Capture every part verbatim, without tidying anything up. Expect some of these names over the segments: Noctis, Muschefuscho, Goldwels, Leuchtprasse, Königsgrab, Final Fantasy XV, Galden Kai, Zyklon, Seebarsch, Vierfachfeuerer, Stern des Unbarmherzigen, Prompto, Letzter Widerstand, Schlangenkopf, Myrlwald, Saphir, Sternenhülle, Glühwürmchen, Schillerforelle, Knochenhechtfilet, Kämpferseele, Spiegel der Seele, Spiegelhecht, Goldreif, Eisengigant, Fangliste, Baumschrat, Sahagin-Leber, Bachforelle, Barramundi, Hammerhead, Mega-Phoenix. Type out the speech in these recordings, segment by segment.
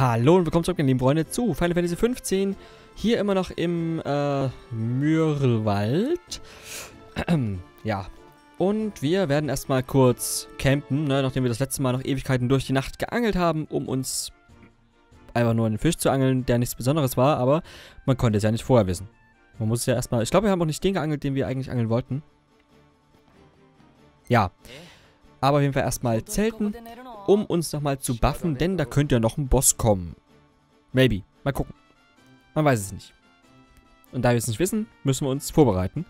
Hallo und willkommen zurück, meine lieben Freunde, zu Final Fantasy fünfzehn. Hier immer noch im äh, Myrlwald. Ja, und wir werden erstmal kurz campen, ne? Nachdem wir das letzte Mal noch Ewigkeiten durch die Nacht geangelt haben, um uns einfach nur einen Fisch zu angeln, der nichts Besonderes war, aber man konnte es ja nicht vorher wissen. Man muss es ja erstmal... Ich glaube, wir haben auch nicht den geangelt, den wir eigentlich angeln wollten. Ja, aber auf jeden Fall erstmal zelten, um uns nochmal zu buffen, denn da könnte ja noch ein Boss kommen. Maybe. Mal gucken. Man weiß es nicht. Und da wir es nicht wissen, müssen wir uns vorbereiten.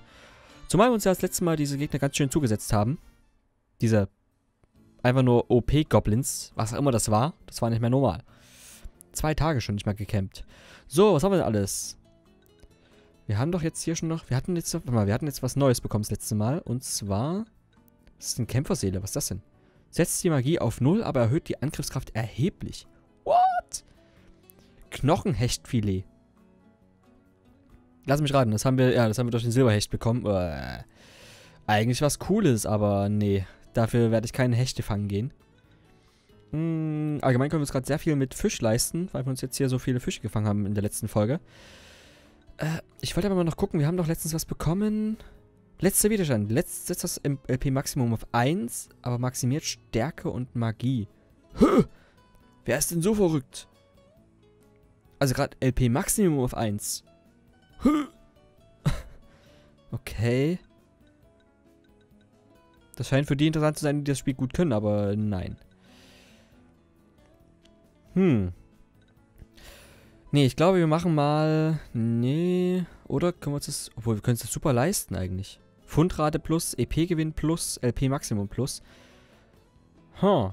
Zumal wir uns ja das letzte Mal diese Gegner ganz schön zugesetzt haben. Diese einfach nur O P-Goblins, was auch immer das war. Das war nicht mehr normal. Zwei Tage schon nicht mal gecampt. So, was haben wir denn alles? Wir haben doch jetzt hier schon noch... Wir hatten jetzt, warte mal, wir hatten jetzt was Neues bekommen das letzte Mal. Und zwar... Das ist eine Kämpferseele. Was ist das denn? Setzt die Magie auf null, aber erhöht die Angriffskraft erheblich. What? Knochenhechtfilet. Lass mich raten, das haben wir, ja, das haben wir durch den Silberhecht bekommen. Uah. Eigentlich was Cooles, aber nee. Dafür werde ich keine Hechte fangen gehen. Hm, allgemein können wir uns gerade sehr viel mit Fisch leisten, weil wir uns jetzt hier so viele Fische gefangen haben in der letzten Folge. Äh, ich wollte aber mal noch gucken, wir haben doch letztens was bekommen... Letzter Widerstand. Letzt setzt das L P-Maximum auf eins, aber maximiert Stärke und Magie. Höh! Wer ist denn so verrückt? Also gerade L P-Maximum auf eins. Höh! Okay. Das scheint für die interessant zu sein, die das Spiel gut können, aber nein. Hm. Nee, ich glaube, wir machen mal... Nee. Oder können wir uns das... Obwohl, wir können uns das super leisten eigentlich. Fundrate plus, E P-Gewinn plus, L P-Maximum plus. Huh.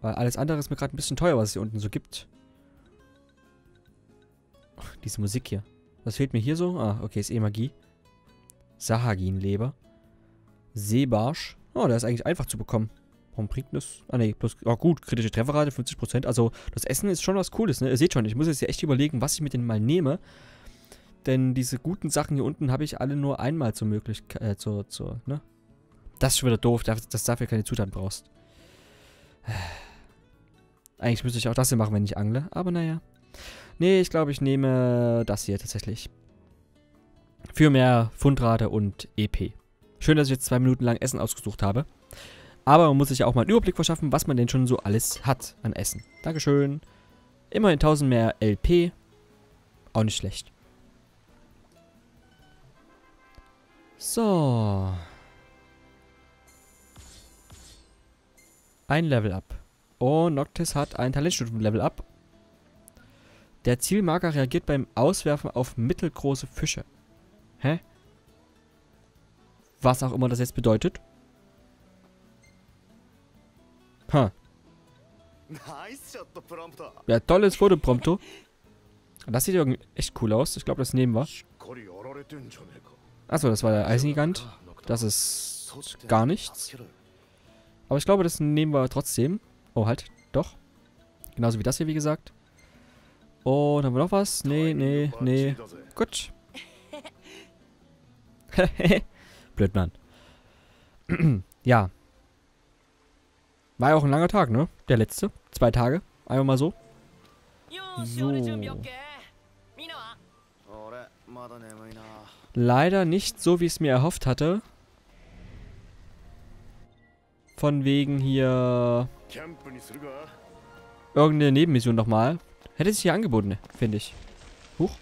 Weil alles andere ist mir gerade ein bisschen teuer, was es hier unten so gibt. Ach, diese Musik hier. Was fehlt mir hier so? Ah, okay, ist eh Magie. Sahagin-Leber. Seebarsch. Oh, der ist eigentlich einfach zu bekommen. Warum bringt das? Ah, ne, plus... Oh gut, kritische Trefferrate, fünfzig Prozent. Also, das Essen ist schon was Cooles, ne? Ihr seht schon, ich muss jetzt hier echt überlegen, was ich mit denen mal nehme. Denn diese guten Sachen hier unten habe ich alle nur einmal zur Möglichkeit... Äh, zur, zur, ne? Das ist schon wieder doof, dass du dafür keine Zutaten brauchst. Eigentlich müsste ich auch das hier machen, wenn ich angle. Aber naja. Nee, ich glaube, ich nehme das hier tatsächlich. Für mehr Fundrate und E P. Schön, dass ich jetzt zwei Minuten lang Essen ausgesucht habe. Aber man muss sich ja auch mal einen Überblick verschaffen, was man denn schon so alles hat an Essen. Dankeschön. Immerhin tausend mehr L P. Auch nicht schlecht. So. Ein Level Up. Oh, Noctis hat ein Talentstufen-Level Up. Der Zielmarker reagiert beim Auswerfen auf mittelgroße Fische. Hä? Was auch immer das jetzt bedeutet. Ha. Ja, tolles Foto, Prompto. Das sieht irgendwie echt cool aus. Ich glaube, das nehmen wir. Achso, das war der Eisengigant. Das ist gar nichts. Aber ich glaube, das nehmen wir trotzdem. Oh, halt. Doch. Genauso wie das hier, wie gesagt. Und haben wir noch was? Nee, nee, nee. Gut. Blöd, Mann. Ja. War ja auch ein langer Tag, ne? Der letzte. Zwei Tage. Einfach mal so. So. Leider nicht so, wie ich es mir erhofft hatte. Von wegen hier... Irgendeine Nebenmission nochmal. Hätte sich hier angeboten, finde ich. Huch.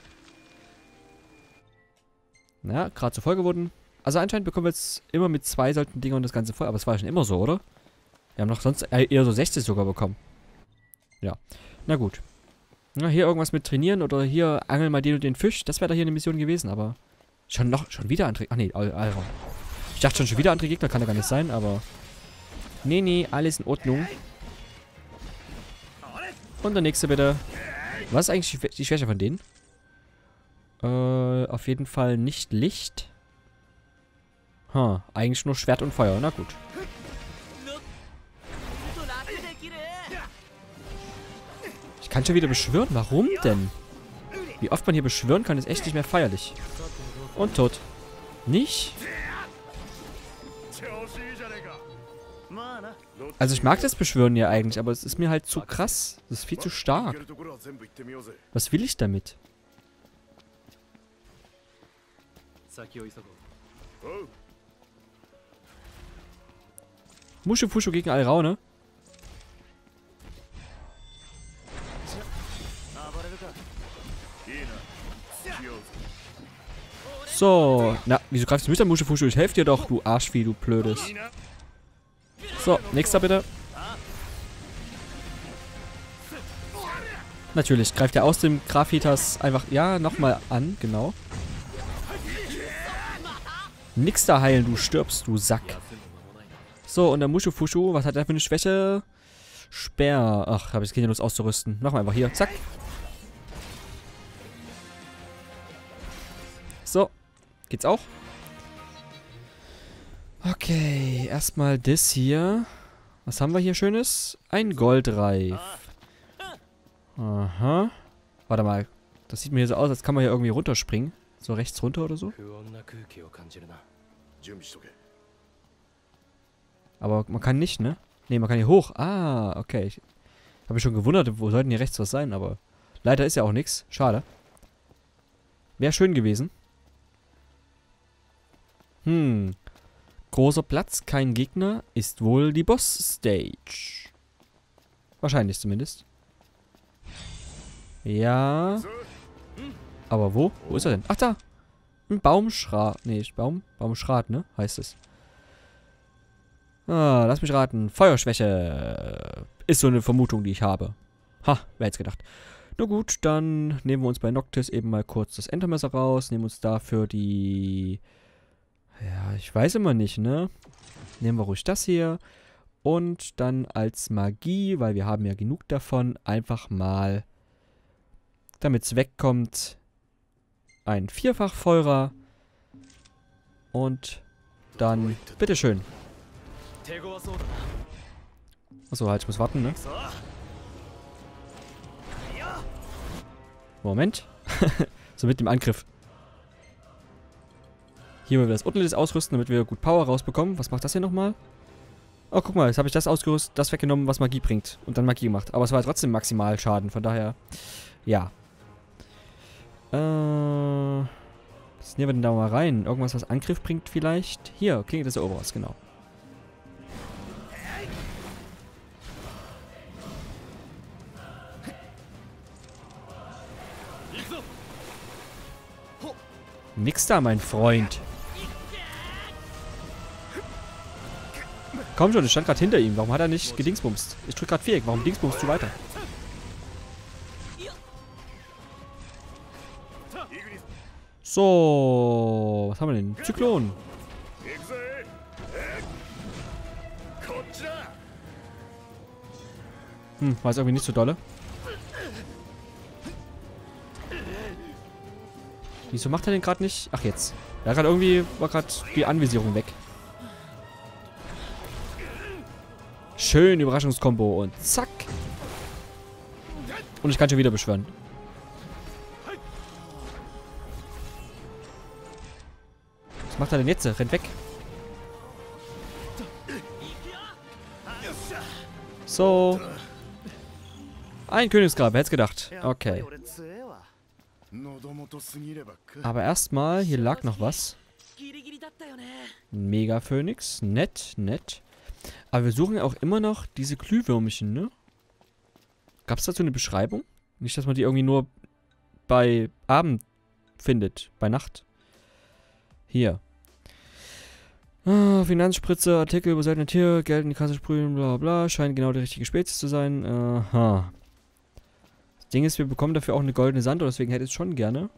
Na, gerade so voll geworden. Also anscheinend bekommen wir jetzt immer mit zwei solchen Dingern das Ganze voll. Aber es war ja schon immer so, oder? Wir haben noch sonst eher so sechzig sogar bekommen. Ja. Na gut. Na, hier irgendwas mit trainieren oder hier angeln mal den und den Fisch. Das wäre da hier eine Mission gewesen, aber... Schon noch... Schon wieder andere... Ach nee, Alraune. Ich dachte schon, schon wieder andere Gegner. Kann ja gar nicht sein, aber... Nee, nee, alles in Ordnung. Und der nächste bitte. Was ist eigentlich die Schwäche von denen? Äh, auf jeden Fall nicht Licht. Hm, eigentlich nur Schwert und Feuer. Na gut. Ich kann schon wieder beschwören. Warum denn? Wie oft man hier beschwören kann, ist echt nicht mehr feierlich. Und tot. Nicht? Also ich mag das Beschwören ja eigentlich, aber es ist mir halt zu krass. Das ist viel zu stark. Was will ich damit? Muschefuscho gegen Alraune. So. Na, wieso greifst du mich an, Muschefuscho? Ich helfe dir doch, du Arschvieh, du Blödes. So, nächster bitte. Natürlich, greift er aus dem Grafitas einfach... Ja, nochmal an, genau. Nix da heilen, du stirbst, du Sack. So, und der Muschefuscho, was hat er für eine Schwäche? Sperr. Ach, habe ich keine Lust auszurüsten. Machen wir einfach hier, zack. So, geht's auch. Okay, erstmal das hier. Was haben wir hier Schönes? Ein Goldreif. Aha. Warte mal, das sieht mir hier so aus, als kann man hier irgendwie runterspringen. So rechts runter oder so. Aber man kann nicht, ne? Ne, man kann hier hoch. Ah, okay. Ich habe mich schon gewundert, wo sollten hier rechts was sein, aber leider ist ja auch nichts. Schade. Wäre schön gewesen. Hm. Großer Platz, kein Gegner, ist wohl die Boss-Stage. Wahrscheinlich zumindest. Ja. Aber wo? Wo ist er denn? Ach, da! Ein Baumschrat. Ne, Baum? Baumschrat, ne? Heißt es. Ah, lass mich raten. Feuerschwäche ist so eine Vermutung, die ich habe. Ha, wer hätte es gedacht. Na gut, dann nehmen wir uns bei Noctis eben mal kurz das Entermesser raus. Nehmen uns dafür die... Ja, ich weiß immer nicht, ne? Nehmen wir ruhig das hier. Und dann als Magie, weil wir haben ja genug davon, einfach mal, damit es wegkommt, ein Vierfachfeuerer. Und dann, bitteschön. Achso, halt, ich muss warten, ne? Moment. So mit dem Angriff. Hier mal wieder das Unterleads ausrüsten, damit wir gut Power rausbekommen. Was macht das hier nochmal? Oh, guck mal, jetzt habe ich das ausgerüstet, das weggenommen, was Magie bringt. Und dann Magie gemacht. Aber es war ja trotzdem maximal Schaden, von daher... Ja. Äh... Was nehmen wir denn da mal rein? Irgendwas, was Angriff bringt vielleicht? Hier, okay, das ist der Oberhaus, genau. Nix da, mein Freund. Komm schon, ich stand gerade hinter ihm. Warum hat er nicht gedingsbumst? Ich drück gerade Viereck. Warum dingsbumst du weiter? So, was haben wir denn? Zyklon. Hm, war es irgendwie nicht so dolle. Wieso macht er den gerade nicht? Ach jetzt. Er hat gerade irgendwie, war gerade die Anvisierung weg. Schön, Überraschungskombo und zack. Und ich kann schon wieder beschwören. Was macht er denn jetzt? Rennt weg. So. Ein Königsgrab, wer hätte es gedacht? Okay. Aber erstmal, hier lag noch was. Mega-Phoenix. Nett, nett. Aber wir suchen ja auch immer noch diese Glühwürmchen, ne? Gab es dazu eine Beschreibung? Nicht, dass man die irgendwie nur bei Abend findet. Bei Nacht. Hier. Ah, Finanzspritze, Artikel über seltene Tiere, Geld in die Kasse sprühen, bla bla. Scheint genau die richtige Spezies zu sein. Aha. Ding ist, wir bekommen dafür auch eine goldene Sanduhr, deswegen hätte ich es schon gerne.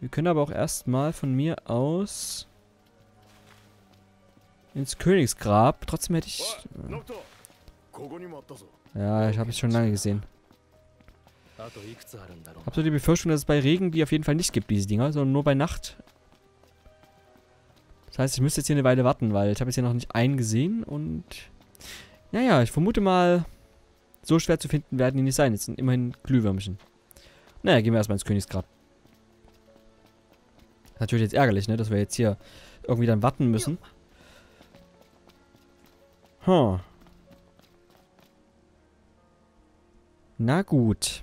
Wir können aber auch erstmal von mir aus ins Königsgrab. Trotzdem hätte ich... Äh ja, ich habe es schon lange gesehen. Habt ihr die Befürchtung, dass es bei Regen die auf jeden Fall nicht gibt, diese Dinger, sondern nur bei Nacht. Das heißt, ich müsste jetzt hier eine Weile warten, weil ich habe jetzt hier noch nicht einen gesehen und... Naja, ich vermute mal... So schwer zu finden werden die nicht sein. Jetzt sind immerhin Glühwürmchen. Naja, gehen wir erstmal ins Königsgrab. Natürlich jetzt ärgerlich, ne? Dass wir jetzt hier irgendwie dann warten müssen. Huh. Na gut.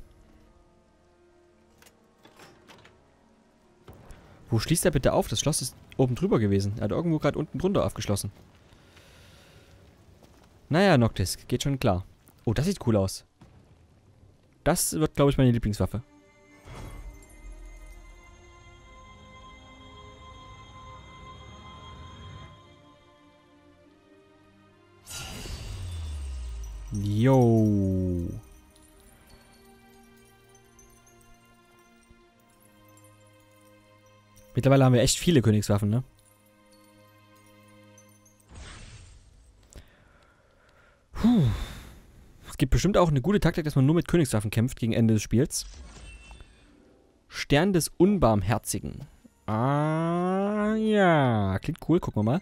Wo schließt er bitte auf? Das Schloss ist oben drüber gewesen. Er hat irgendwo gerade unten drunter aufgeschlossen. Naja, Noctis. Geht schon klar. Oh, das sieht cool aus. Das wird, glaube ich, meine Lieblingswaffe. Yo. Mittlerweile haben wir echt viele Königswaffen, ne? Puh. Es gibt bestimmt auch eine gute Taktik, dass man nur mit Königswaffen kämpft gegen Ende des Spiels. Stern des Unbarmherzigen. Ah, ja. Klingt cool, gucken wir mal.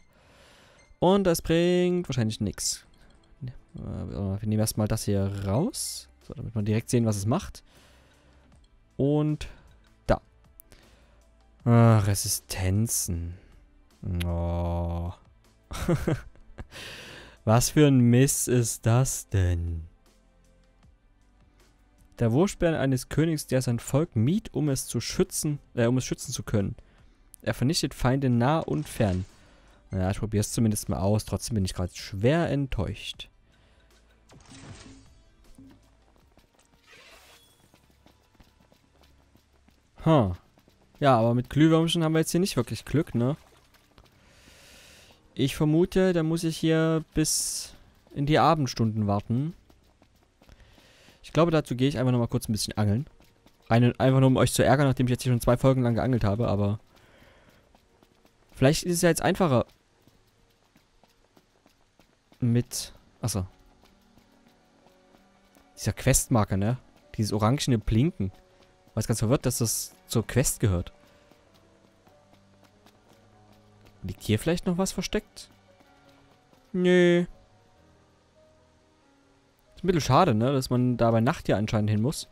Und das bringt wahrscheinlich nichts. Wir nehmen erstmal das hier raus, so, damit wir direkt sehen, was es macht. Und da. Ah, Resistenzen. Oh. Was für ein Mist ist das denn? Der Wurfsperren eines Königs, der sein Volk mied, um es zu schützen, äh, um es schützen zu können. Er vernichtet Feinde nah und fern. Naja, ich probiere es zumindest mal aus. Trotzdem bin ich gerade schwer enttäuscht. Huh. Ja, aber mit Glühwürmchen haben wir jetzt hier nicht wirklich Glück, ne? Ich vermute, da muss ich hier bis in die Abendstunden warten. Ich glaube, dazu gehe ich einfach nochmal kurz ein bisschen angeln. Ein, einfach nur, um euch zu ärgern, nachdem ich jetzt hier schon zwei Folgen lang geangelt habe, aber... Vielleicht ist es ja jetzt einfacher. Mit... Achso. Dieser Questmarker, ne? Dieses orangene Blinken. Ich war ganz verwirrt, dass das zur Quest gehört. Liegt hier vielleicht noch was versteckt? Nö. Ist ein bisschen schade, ne? Dass man da bei Nacht ja anscheinend hin muss.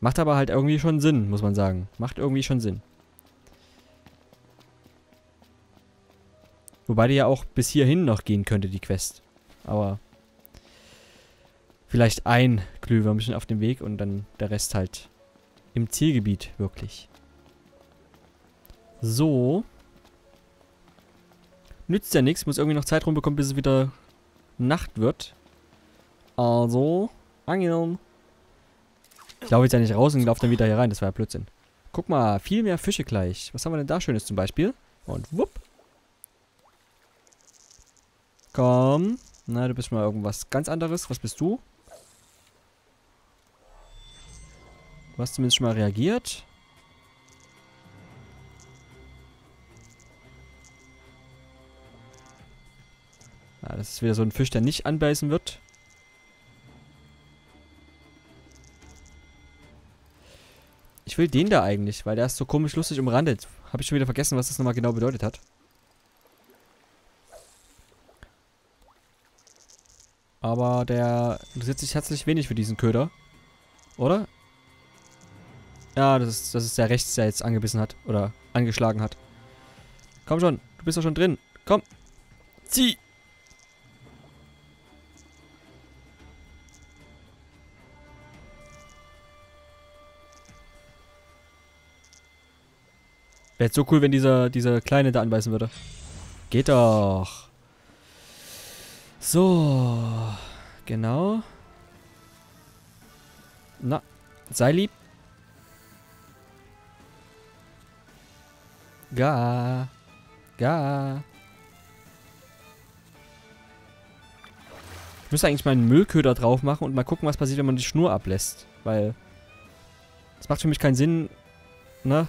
Macht aber halt irgendwie schon Sinn, muss man sagen. Macht irgendwie schon Sinn. Wobei die ja auch bis hierhin noch gehen könnte, die Quest. Aber... Vielleicht ein Glühwürmchen auf dem Weg und dann der Rest halt im Zielgebiet, wirklich. So. Nützt ja nichts, muss irgendwie noch Zeit rumbekommen, bis es wieder Nacht wird. Also, angeln. Ich laufe jetzt ja nicht raus und laufe dann wieder hier rein, das war ja Blödsinn. Guck mal, viel mehr Fische gleich. Was haben wir denn da Schönes zum Beispiel? Und wupp. Komm. Na, du bist mal irgendwas ganz anderes. Was bist du? Du hast zumindest schon mal reagiert. Ja, das ist wieder so ein Fisch, der nicht anbeißen wird. Ich will den da eigentlich, weil der ist so komisch lustig umrandet. Habe ich schon wieder vergessen, was das nochmal genau bedeutet hat. Aber der interessiert sich herzlich wenig für diesen Köder. Oder? Ja, das ist, das ist der rechts, der jetzt angebissen hat. Oder angeschlagen hat. Komm schon, du bist doch schon drin. Komm. Zieh. Wäre jetzt so cool, wenn dieser, dieser Kleine da anbeißen würde. Geht doch. So. Genau. Na, sei lieb. Ga. Ga. Ich müsste eigentlich mal einen Müllköder drauf machen und mal gucken, was passiert, wenn man die Schnur ablässt. Weil es macht für mich keinen Sinn, ne?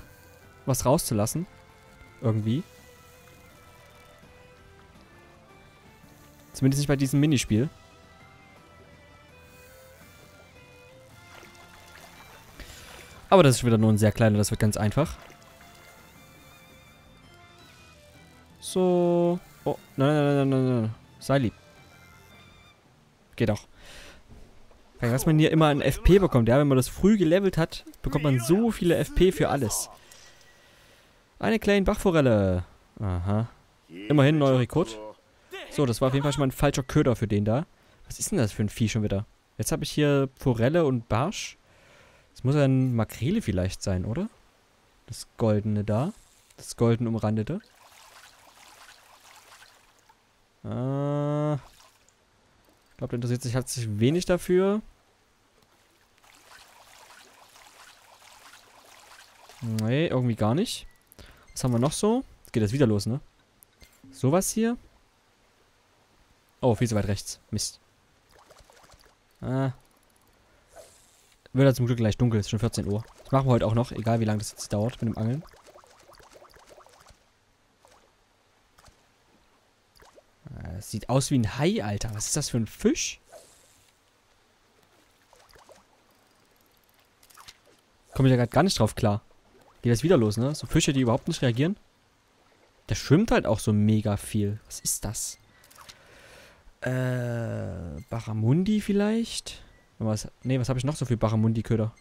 Was rauszulassen. Irgendwie. Zumindest nicht bei diesem Minispiel. Aber das ist wieder nur ein sehr kleiner, das wird ganz einfach. So. Oh, nein, nein, nein, nein, nein. Sei lieb. Geht auch. Was man hier immer an F P bekommt, ja, wenn man das früh gelevelt hat, bekommt man so viele F P für alles. Eine kleine Bachforelle. Aha. Immerhin neuer Rekord. So, das war auf jeden Fall schon mal ein falscher Köder für den da. Was ist denn das für ein Vieh schon wieder? Jetzt habe ich hier Forelle und Barsch. Das muss ein Makrele vielleicht sein, oder? Das goldene da. Das golden umrandete. Ah. Ich glaube, der interessiert sich halt sich wenig dafür. Nee, irgendwie gar nicht. Was haben wir noch so? Jetzt geht das wieder los, ne? Sowas hier. Oh, viel zu weit rechts. Mist. Ah. Wird ja zum Glück gleich dunkel. Ist schon vierzehn Uhr. Das machen wir heute auch noch. Egal, wie lange das jetzt dauert mit dem Angeln. Das sieht aus wie ein Hai, Alter. Was ist das für ein Fisch? Komme ich ja gerade gar nicht drauf klar. Geht das wieder los, ne? So Fische, die überhaupt nicht reagieren. Der schwimmt halt auch so mega viel. Was ist das? Äh, Barramundi vielleicht? Was, nee, was habe ich noch so für Barramundi-Köder?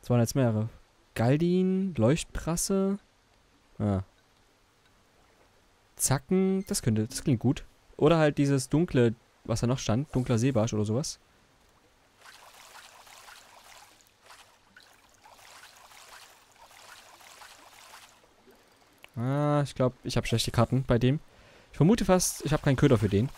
Das waren jetzt mehrere. Galdin, Leuchtprasse. Ah. Zacken. Das könnte, das klingt gut. Oder halt dieses dunkle, was da noch stand. Dunkler Seebarsch oder sowas. Ah, ich glaube, ich habe schlechte Karten bei dem. Ich vermute fast, ich habe keinen Köder für den.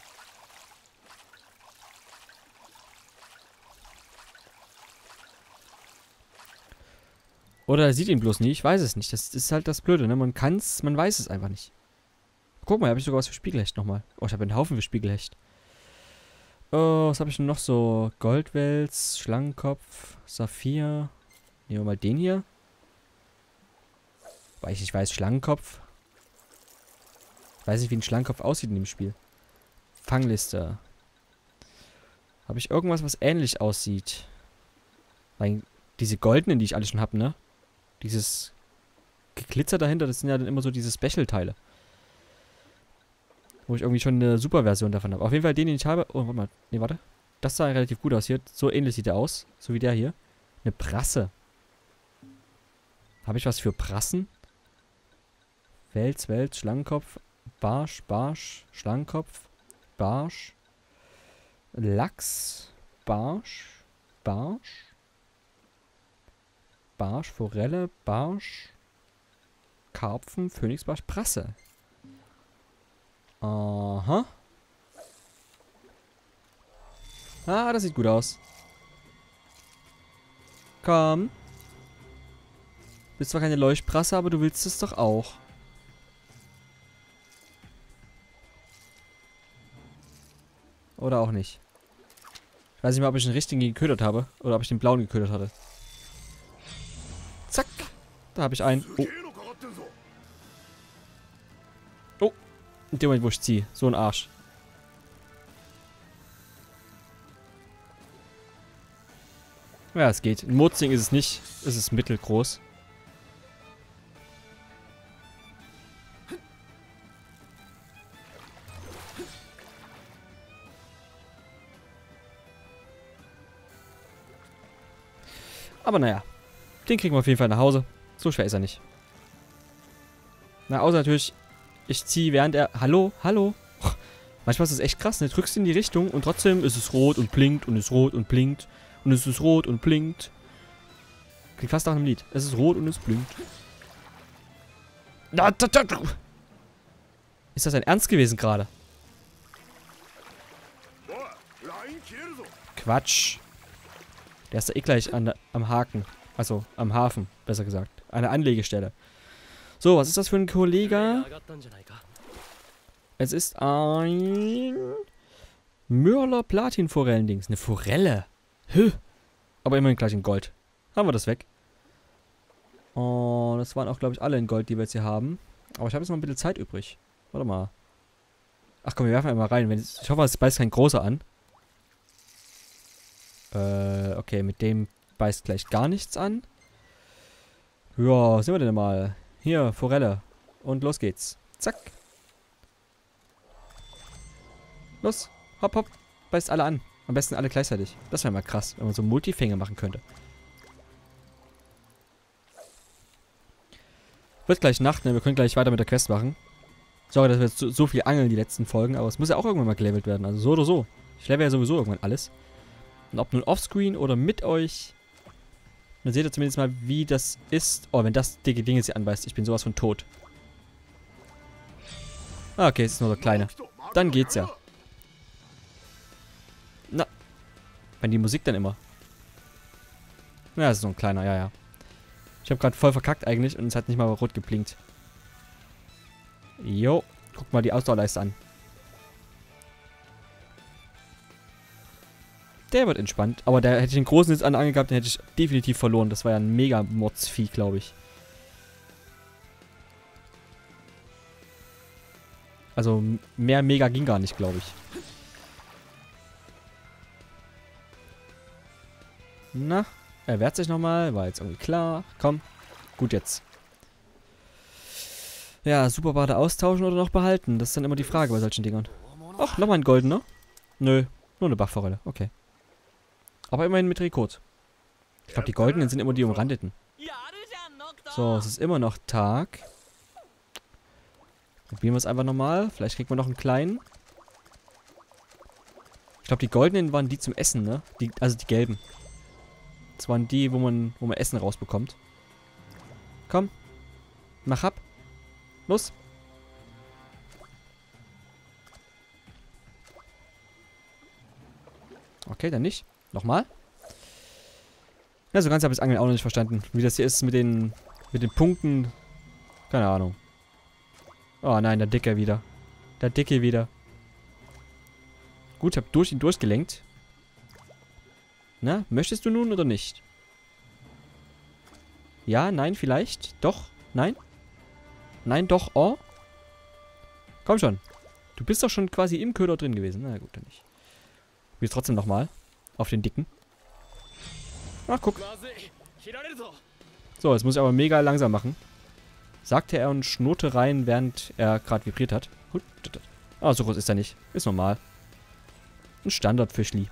Oder er sieht ihn bloß nie, ich weiß es nicht. Das ist halt das Blöde, ne? Man kann's, man weiß es einfach nicht. Guck mal, hier habe ich sogar was für Spiegelhecht nochmal. Oh, ich habe einen Haufen für Spiegelhecht. Oh, was habe ich denn noch so? Goldwels, Schlangenkopf, Saphir. Nehmen wir mal den hier. Weil ich nicht weiß, Schlangenkopf. Ich weiß nicht, wie ein Schlangenkopf aussieht in dem Spiel. Fangliste. Habe ich irgendwas, was ähnlich aussieht? Weil diese goldenen, die ich alle schon habe, ne? Dieses Geglitzer dahinter, das sind ja dann immer so diese Special-Teile. Wo ich irgendwie schon eine Super-Version davon habe. Auf jeden Fall den, den ich habe... Oh, warte mal. Ne, warte. Das sah relativ gut aus hier. So ähnlich sieht er aus. So wie der hier. Eine Prasse. Habe ich was für Prassen? Wels, Wels, Schlangenkopf... Barsch, Barsch, Schlangenkopf, Barsch, Lachs, Barsch, Barsch, Barsch, Forelle, Barsch, Karpfen, Königsbarsch, Prasse. Aha. Ah, das sieht gut aus. Komm. Du bist zwar keine Leuchtprasse, aber du willst es doch auch. Oder auch nicht. Ich weiß nicht mehr, ob ich den richtigen geködert habe. Oder ob ich den blauen geködert hatte. Zack. Da habe ich einen. Oh. Oh. In dem Moment, wo ich ziehe. So ein Arsch. Ja, es geht. Ein Mutzing ist es nicht. Es ist mittelgroß. Aber naja, den kriegen wir auf jeden Fall nach Hause. So schwer ist er nicht. Na, außer natürlich, ich ziehe während er... Hallo, hallo. Oh, manchmal ist das echt krass, ne? Drückst in die Richtung und trotzdem ist es rot und blinkt und ist rot und blinkt. Und es ist rot und blinkt. Klingt fast nach einem Lied. Es ist rot und es blinkt. Ist das ein Ernst gewesen gerade? Quatsch. Der ist da eh gleich an, am Haken. Also, am Hafen, besser gesagt. An der Anlegestelle. So, was ist das für ein Kollege? Es ist ein... Myrler Platin-Forellendings. Eine Forelle. Höh. Aber immerhin gleich in Gold. Haben wir das weg. Oh, das waren auch, glaube ich, alle in Gold, die wir jetzt hier haben. Aber ich habe jetzt noch ein bisschen Zeit übrig. Warte mal. Ach komm, wir werfen einmal rein. Ich hoffe, es beißt kein großer an. Okay, mit dem beißt gleich gar nichts an. Ja, sehen wir denn mal. Hier, Forelle. Und los geht's. Zack. Los. Hopp, hopp. Beißt alle an. Am besten alle gleichzeitig. Das wäre mal krass, wenn man so Multifänge machen könnte. Wird gleich Nacht, ne? Wir können gleich weiter mit der Quest machen. Sorry, dass wir jetzt so, so viel angeln die letzten Folgen, aber es muss ja auch irgendwann mal gelevelt werden. Also so oder so. Ich level ja sowieso irgendwann alles. Und ob nun offscreen oder mit euch. Dann seht ihr zumindest mal, wie das ist. Oh, wenn das dicke Ding jetzt hier anbeißt, ich bin sowas von tot. Ah, okay, es ist nur der Kleine. Dann geht's ja. Na. Wann die Musik dann immer? Na, das ist so ein kleiner, ja, ja. Ich habe gerade voll verkackt eigentlich und es hat nicht mal rot geblinkt. Jo, guck mal die Ausdauerleiste an. Der wird entspannt. Aber da hätte ich den großen jetzt an angehabt, den hätte ich definitiv verloren. Das war ja ein mega Mordsvieh, glaube ich. Also mehr Mega ging gar nicht, glaube ich. Na, er wehrt sich nochmal. War jetzt irgendwie klar. Komm, gut jetzt. Ja, Superbade austauschen oder noch behalten. Das ist dann immer die Frage bei solchen Dingern. Ach, nochmal ein goldener. Nö, nur eine Bachforelle. Okay. Aber immerhin mit Rekord. Ich glaube, die goldenen sind immer die umrandeten. So, es ist immer noch Tag. Probieren wir es einfach nochmal. Vielleicht kriegen wir noch einen kleinen. Ich glaube, die goldenen waren die zum Essen, ne? Die, also die gelben. Das waren die, wo man, wo man Essen rausbekommt. Komm. Mach ab. Los. Okay, dann nicht. Nochmal. Ja, so ganz habe ich das Angeln auch noch nicht verstanden. Wie das hier ist mit den, mit den Punkten. Keine Ahnung. Oh nein, der Dicke wieder. Der Dicke wieder. Gut, ich habe durch ihn durchgelenkt. Na, möchtest du nun oder nicht? Ja, nein, vielleicht. Doch, nein. Nein, doch, oh. Komm schon. Du bist doch schon quasi im Köder drin gewesen. Na gut, dann nicht. Probier's trotzdem nochmal. Auf den Dicken. Ach, guck. So, jetzt muss ich aber mega langsam machen. Sagte er und schnurrte rein, während er gerade vibriert hat. Ah, so groß ist er nicht. Ist normal. Ein Standardfischli.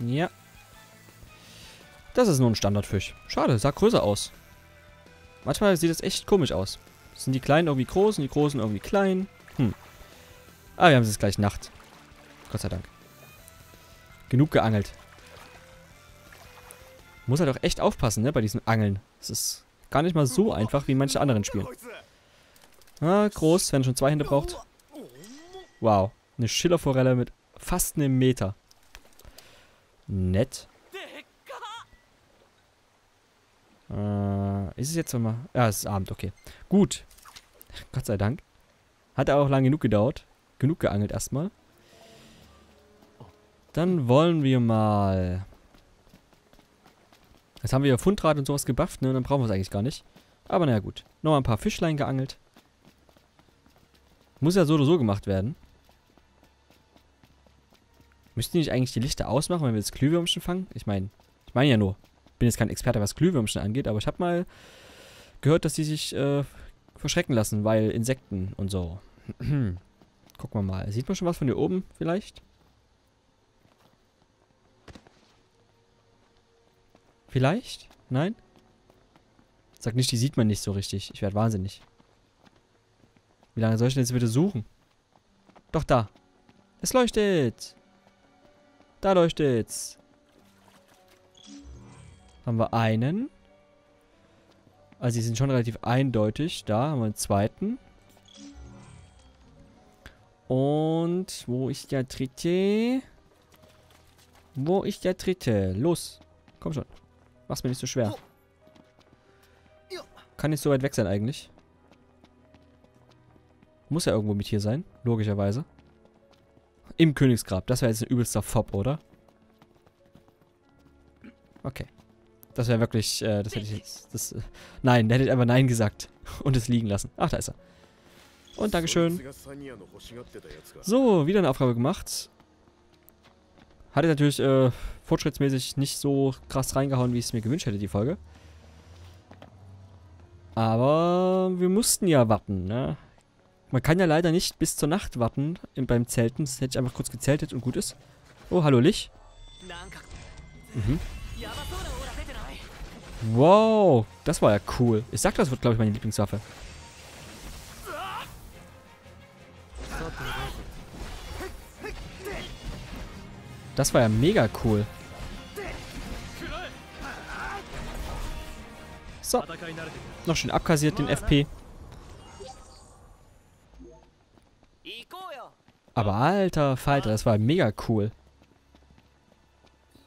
Ja. Das ist nur ein Standardfisch. Schade, sah größer aus. Manchmal sieht es echt komisch aus. Sind die Kleinen irgendwie groß und die Großen irgendwie klein? Hm. Ah, wir haben es jetzt gleich Nacht. Gott sei Dank. Genug geangelt. Muss halt auch echt aufpassen, ne, bei diesem Angeln. Es ist gar nicht mal so einfach wie in manchen anderen Spielen. Ah, groß, wenn er schon zwei Hände braucht. Wow. Eine Schillerforelle mit fast einem Meter. Nett. Äh, ist es jetzt nochmal? Ja, es ist Abend, okay. Gut. Gott sei Dank. Hat auch lang genug gedauert. Genug geangelt erstmal. Dann wollen wir mal. Jetzt haben wir ja Fundrad und sowas gebufft, ne? Und dann brauchen wir es eigentlich gar nicht. Aber naja, gut. Nochmal ein paar Fischlein geangelt. Muss ja so oder so gemacht werden. Müssten die nicht eigentlich die Lichter ausmachen, wenn wir jetzt Glühwürmchen fangen? Ich meine, ich meine ja nur. Ich bin jetzt kein Experte, was Glühwürmchen angeht, aber ich habe mal gehört, dass die sich äh, verschrecken lassen, weil Insekten und so. Gucken wir mal. Sieht man schon was von hier oben vielleicht? Vielleicht? Nein? Sag nicht, die sieht man nicht so richtig. Ich werde wahnsinnig. Wie lange soll ich denn jetzt bitte suchen? Doch, da. Es leuchtet. Da leuchtet's. Haben wir einen. Also die sind schon relativ eindeutig. Da haben wir einen zweiten. Und wo ist der dritte? Wo ist der dritte? Los. Komm schon. Mach's mir nicht so schwer. Kann nicht so weit weg sein eigentlich. Muss ja irgendwo mit hier sein, logischerweise. Im Königsgrab. Das wäre jetzt ein übelster Fob, oder? Okay. Das wäre wirklich, äh, das hätte ich jetzt, das, äh, nein, der hätte einfach nein gesagt. Und es liegen lassen. Ach, da ist er. Und Dankeschön. So, wieder eine Aufgabe gemacht. Hatte natürlich äh, fortschrittsmäßig nicht so krass reingehauen, wie ich es mir gewünscht hätte, die Folge. Aber wir mussten ja warten, ne? Man kann ja leider nicht bis zur Nacht warten in, beim Zelten. Das hätte ich einfach kurz gezeltet und gut ist. Oh, hallo Lich. Mhm. Wow, das war ja cool. Ich sag, das wird, glaube ich, meine Lieblingswaffe. Das war ja mega cool. So. Noch schön abkassiert den F P. Aber alter Falter, das war mega cool.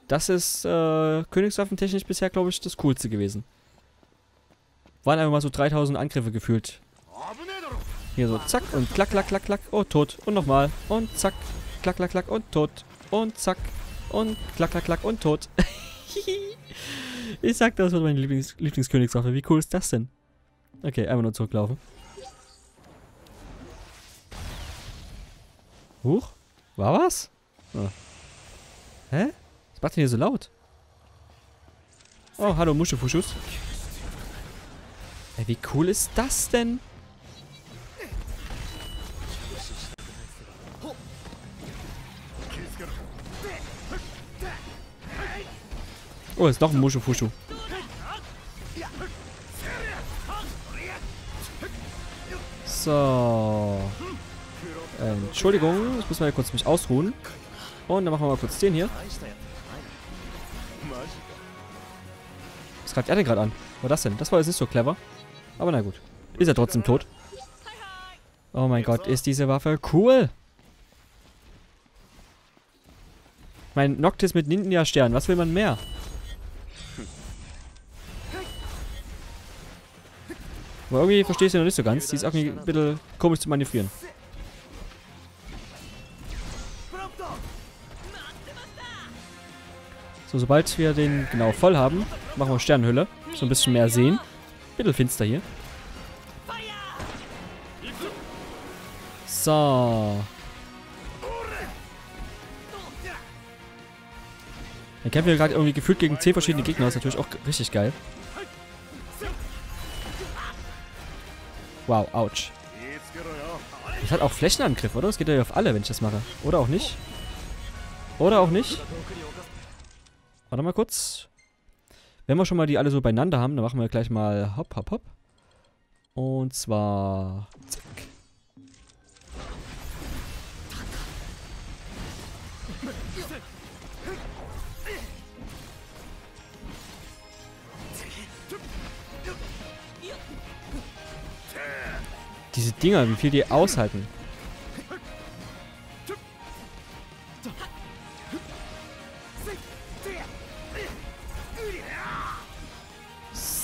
Das ist äh, königswaffentechnisch bisher, glaube ich, das Coolste gewesen. Waren einfach mal so dreitausend Angriffe gefühlt. Hier so zack und klack, klack, klack, klack. Oh, tot. Und nochmal. Und zack. Klack, klack, klack und tot. Und zack. Und klack, klack, klack und tot. Ich sag, das wird meine Lieblings Lieblingskönigswaffe. Wie cool ist das denn? Okay, einfach nur zurücklaufen. Huch? War was? Oh. Hä? Was macht denn hier so laut? Oh, hallo Muschefuschus. Ey, wie cool ist das denn? Oh, ist doch ein Muschefuscho. So. Entschuldigung, jetzt müssen wir kurz mich ausruhen. Und dann machen wir mal kurz den hier. Was greift er denn gerade an? Was war das denn? Das war jetzt nicht so clever. Aber na gut. Ist er trotzdem tot. Oh mein Gott, ist diese Waffe cool. Mein Noctis mit Ninja-Stern. Was will man mehr? Aber irgendwie verstehe ich sie noch nicht so ganz. Die ist auch ein bisschen komisch zu manövrieren. So, sobald wir den genau voll haben, machen wir Sternenhülle. So ein bisschen mehr sehen. Bisschen finster hier. So. Dann kämpfen wir gerade irgendwie gefühlt gegen zehn verschiedene Gegner. Das ist natürlich auch richtig geil. Wow, ouch. Das hat auch Flächenangriff, oder? Das geht ja auf alle, wenn ich das mache. Oder auch nicht. Oder auch nicht. Warte mal kurz. Wenn wir schon mal die alle so beieinander haben, dann machen wir gleich mal hopp, hopp, hopp. Und zwar... Zack. Diese Dinger, wie viel die aushalten.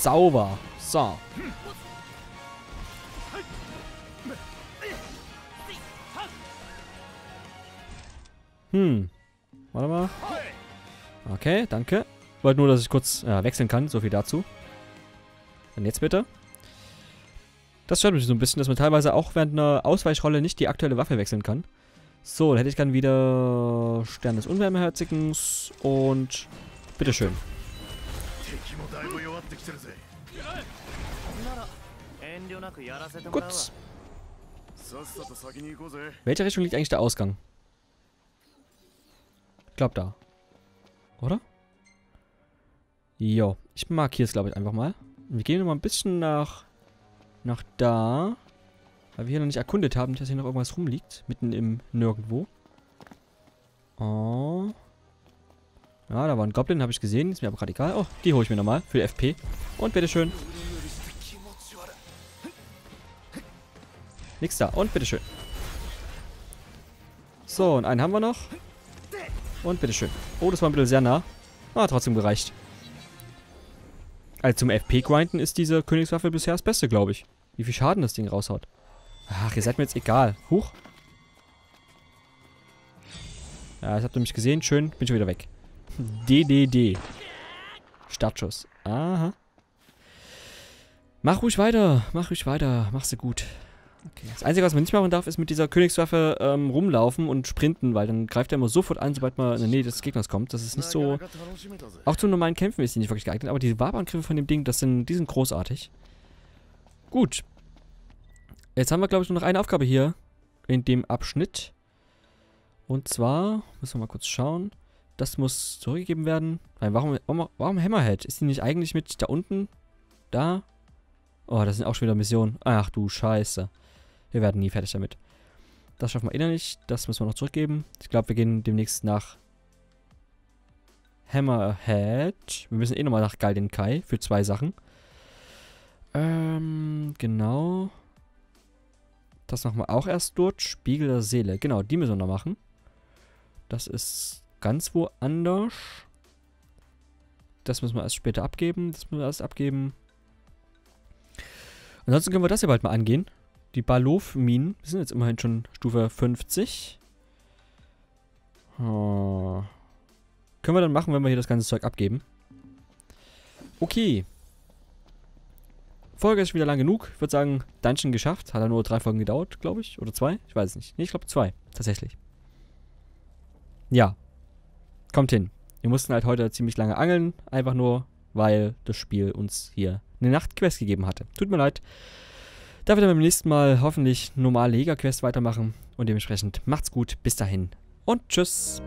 Sauber. So. Hm. Warte mal. Okay, danke. Ich wollte nur, dass ich kurz äh, wechseln kann. So viel dazu. Dann jetzt bitte. Das stört mich so ein bisschen, dass man teilweise auch während einer Ausweichrolle nicht die aktuelle Waffe wechseln kann. So, dann hätte ich dann wieder Stern des Unbarmherzigen und bitteschön. Gut. Welche Richtung liegt eigentlich der Ausgang? Ich glaube da. Oder? Jo, ich markiere es glaube ich einfach mal. Wir gehen nochmal ein bisschen nach... nach da. Weil wir hier noch nicht erkundet haben, dass hier noch irgendwas rumliegt. Mitten im Nirgendwo. Oh. Ja, da war ein Goblin, habe ich gesehen. Ist mir aber gerade egal. Oh, die hole ich mir nochmal für die F P. Und bitteschön. Nix da. Und bitteschön. So, und einen haben wir noch. Und bitteschön. Oh, das war ein bisschen sehr nah. Ah, trotzdem gereicht. Also zum F P-Grinden ist diese Königswaffe bisher das Beste, glaube ich. Wie viel Schaden das Ding raushaut. Ach, ihr seid mir jetzt egal. Huch. Ja, das habt ihr mich gesehen. Schön, bin schon wieder weg. D D D. Startschuss. Aha. Mach ruhig weiter. Mach ruhig weiter. Mach's dir gut. Okay. Das Einzige, was man nicht machen darf, ist mit dieser Königswaffe ähm, rumlaufen und sprinten, weil dann greift er immer sofort an, sobald man in der Nähe des Gegners kommt. Das ist nicht so... Auch zu normalen Kämpfen ist die nicht wirklich geeignet, aber die Warp-Angriffe von dem Ding, das sind, die sind großartig. Gut. Jetzt haben wir, glaube ich, nur noch eine Aufgabe hier in dem Abschnitt. Und zwar, müssen wir mal kurz schauen, Das muss zurückgegeben werden. Nein, warum, warum, warum Hammerhead? Ist die nicht eigentlich mit da unten? Da? Oh, das sind auch schon wieder Missionen. Ach du Scheiße. Wir werden nie fertig damit. Das schaffen wir eh noch nicht. Das müssen wir noch zurückgeben. Ich glaube, wir gehen demnächst nach Hammerhead. Wir müssen eh nochmal nach Galden Kai für zwei Sachen. Ähm, genau. Das machen wir auch erst dort. Spiegel der Seele. Genau, die müssen wir noch machen. Das ist ganz woanders. Das müssen wir erst später abgeben. Das müssen wir erst abgeben. Ansonsten können wir das hier bald mal angehen. Die Balof-Minen. Wir sind jetzt immerhin schon Stufe fünfzig. Oh. Können wir dann machen, wenn wir hier das ganze Zeug abgeben. Okay. Folge ist schon wieder lang genug. Ich würde sagen, Dungeon geschafft. Hat ja nur drei Folgen gedauert, glaube ich. Oder zwei? Ich weiß es nicht. Nee, ich glaube zwei. Tatsächlich. Ja. Kommt hin. Wir mussten halt heute ziemlich lange angeln. Einfach nur, weil das Spiel uns hier eine Nachtquest gegeben hatte. Tut mir leid. Da wir dann beim nächsten Mal hoffentlich normale Jägerquest weitermachen. Und dementsprechend macht's gut. Bis dahin. Und tschüss.